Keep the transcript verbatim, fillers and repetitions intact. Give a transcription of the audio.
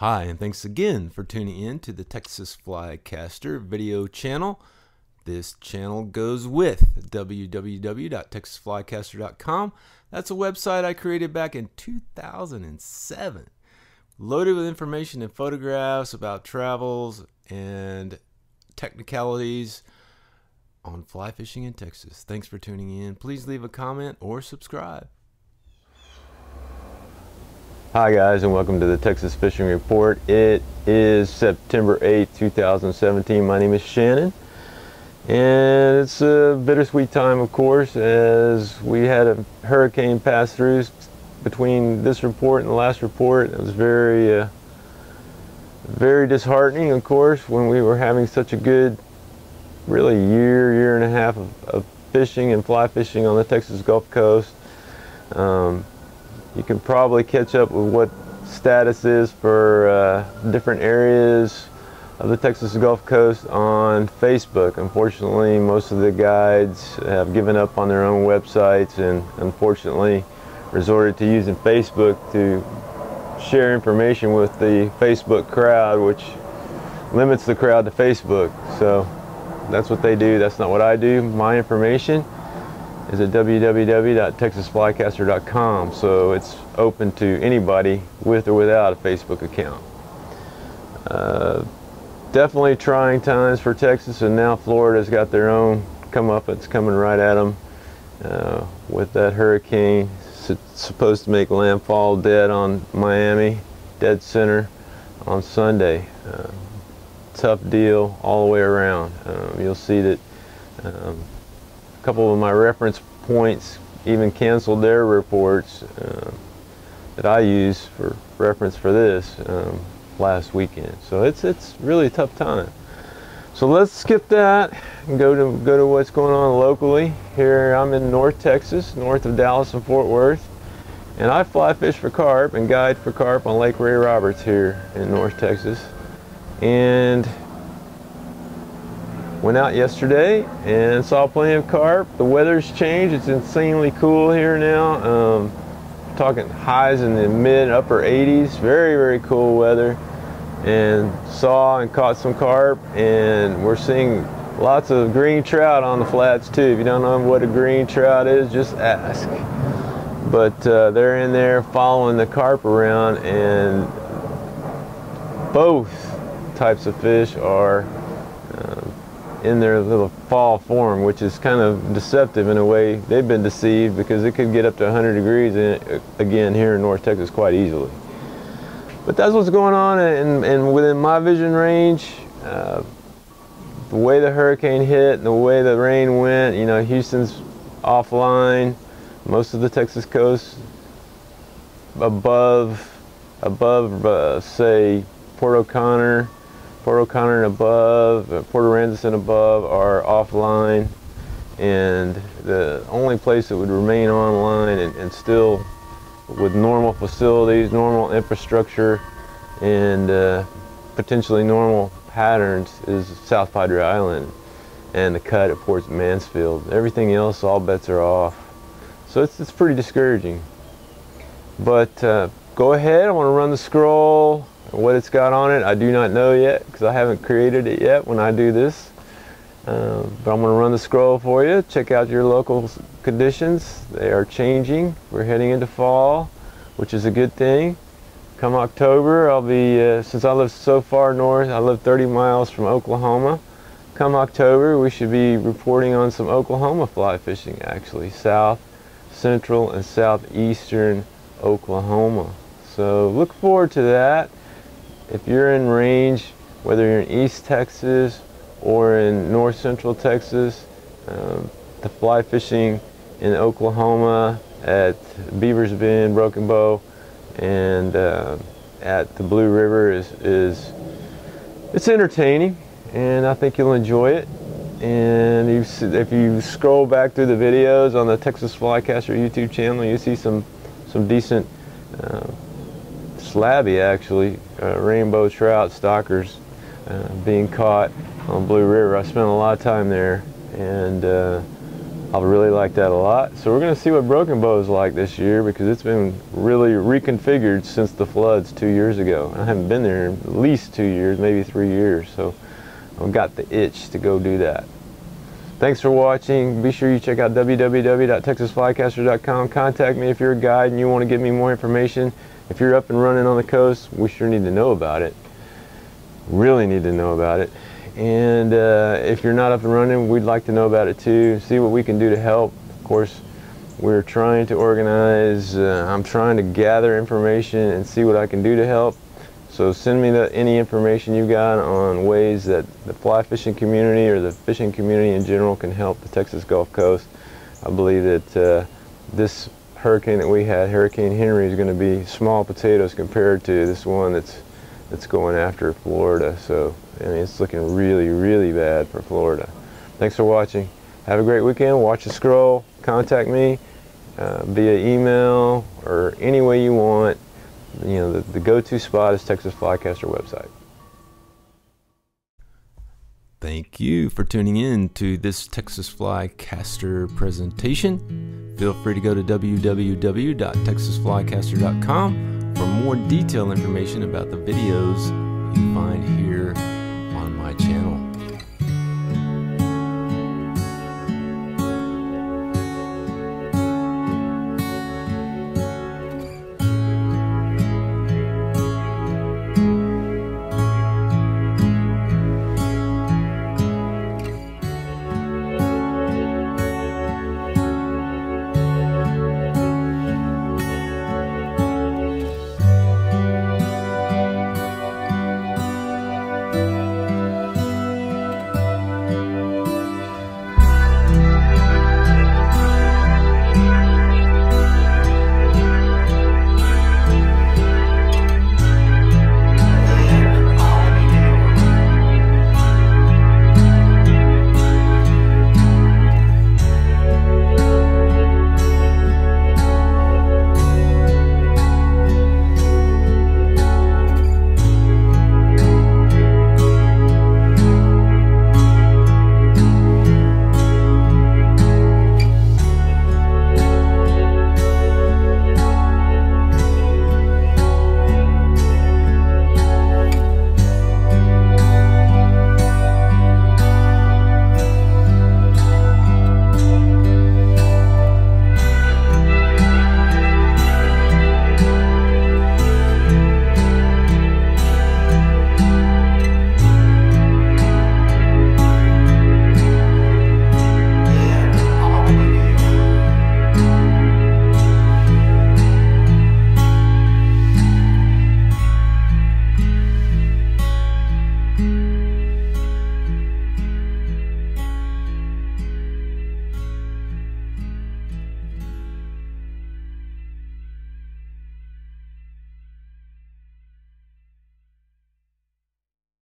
Hi, and thanks again for tuning in to the Texas Flycaster video channel. This channel goes with w w w dot texas flycaster dot com. That's a website I created back in two thousand seven, loaded with information and photographs about travels and technicalities on fly fishing in Texas. Thanks for tuning in. Please leave a comment or subscribe. Hi guys, and welcome to the Texas Fishing Report. It is September eighth two thousand seventeen. My name is Shannon, and it's a bittersweet time, of course, as we had a hurricane pass through between this report and the last report. It was very uh, very disheartening, of course, when we were having such a good, really year year and a half of, of fishing and fly fishing on the Texas Gulf Coast. um, You can probably catch up with what status is for uh, different areas of the Texas Gulf Coast on Facebook. Unfortunately, most of the guides have given up on their own websites and unfortunately resorted to using Facebook to share information with the Facebook crowd, which limits the crowd to Facebook. So that's what they do. That's not what I do. My information is at w w w dot texas flycaster dot com, so it's open to anybody with or without a Facebook account. Uh, definitely trying times for Texas, and now Florida's got their own comeuppance coming right at them uh, with that hurricane supposed to make landfall dead on Miami, dead center on Sunday. Uh, tough deal all the way around. Um, you'll see that um, a couple of my reference points even canceled their reports uh, that I use for reference for this um, last weekend. So it's it's really a tough time. So let's skip that and go to go to what's going on locally. Here I'm in North Texas, north of Dallas and Fort Worth, and I fly fish for carp and guide for carp on Lake Ray Roberts here in North Texas. And went out yesterday and saw plenty of carp. The weather's changed. It's insanely cool here now. Um, talking highs in the mid upper eighties. Very, very cool weather. And saw and caught some carp. And we're seeing lots of green trout on the flats too. If you don't know what a green trout is, just ask. But uh, they're in there following the carp around, and both types of fish are in their little fall form, which is kind of deceptive in a way. They've been deceived because it could get up to one hundred degrees in, again here in North Texas quite easily. But that's what's going on, and, and within my vision range, uh, the way the hurricane hit and the way the rain went, you know, Houston's offline, most of the Texas coast above, above uh, say, Port O'Connor, Port O'Connor and above, uh, Port Aransas and above are offline, and the only place that would remain online and, and still with normal facilities, normal infrastructure, and uh, potentially normal patterns is South Padre Island and the cut at Port Mansfield. Everything else, all bets are off. So it's, it's pretty discouraging. But uh, go ahead, I want to run the scroll. What it's got on it, I do not know yet because I haven't created it yet when I do this. Uh, but I'm going to run the scroll for you. Check out your local conditions. They are changing. We're heading into fall, which is a good thing. Come October, I'll be, uh, since I live so far north, I live thirty miles from Oklahoma. Come October, we should be reporting on some Oklahoma fly fishing, actually. South, central, and southeastern Oklahoma. So look forward to that. If you're in range, whether you're in East Texas or in North Central Texas, um, the fly fishing in Oklahoma at Beaver's Bend, Broken Bow, and uh, at the Blue River is, is it's entertaining, and I think you'll enjoy it. And you, if you scroll back through the videos on the Texas Flycaster YouTube channel, you see some some decent uh, slabby, actually, uh, rainbow trout stockers uh, being caught on Blue River. I spent a lot of time there, and uh, I really like that a lot. So we're going to see what Broken Bow is like this year, because it's been really reconfigured since the floods two years ago. I haven't been there in at least two years, maybe three years. So I've got the itch to go do that. Thanks for watching. Be sure you check out w w w dot texas flycaster dot com. Contact me if you're a guide and you want to give me more information. If you're up and running on the coast, we sure need to know about it. Really need to know about it. And uh, if you're not up and running, we'd like to know about it too. See what we can do to help. Of course, we're trying to organize. Uh, I'm trying to gather information and see what I can do to help. So send me the, any information you've got on ways that the fly fishing community or the fishing community in general can help the Texas Gulf Coast. I believe that uh, this hurricane that we had, Hurricane Henry, is going to be small potatoes compared to this one that's that's going after Florida. So I mean, it's looking really, really bad for Florida. Thanks for watching. Have a great weekend. Watch the scroll. Contact me uh, via email or any way you want. You know, the, the go-to spot is Texas Flycaster website. Thank you for tuning in to this Texas Flycaster presentation. Feel free to go to w w w dot texas flycaster dot com for more detailed information about the videos you find here on my channel.